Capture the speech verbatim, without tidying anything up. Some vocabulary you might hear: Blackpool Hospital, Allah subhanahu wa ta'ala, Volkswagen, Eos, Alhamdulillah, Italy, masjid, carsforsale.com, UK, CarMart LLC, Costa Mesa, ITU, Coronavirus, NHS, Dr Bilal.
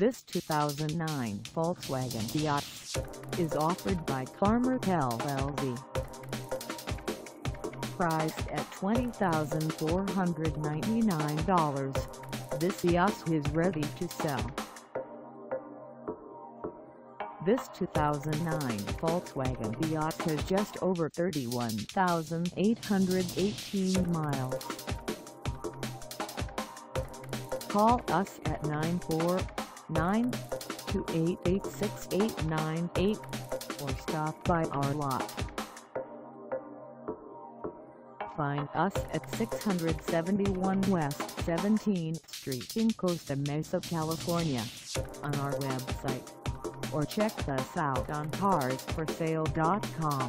This two thousand nine Volkswagen Eos is offered by CarMart L L C. Priced at twenty thousand four hundred ninety-nine dollars, this Eos is ready to sell. This two thousand nine Volkswagen Eos has just over thirty-one thousand eight hundred eighteen miles. Call us at nine four nine, two eight eight, six eight nine eight or stop by our lot. Find us at six seventy-one West seventeenth Street in Costa Mesa, California, on our website, or check us out on cars for sale dot com.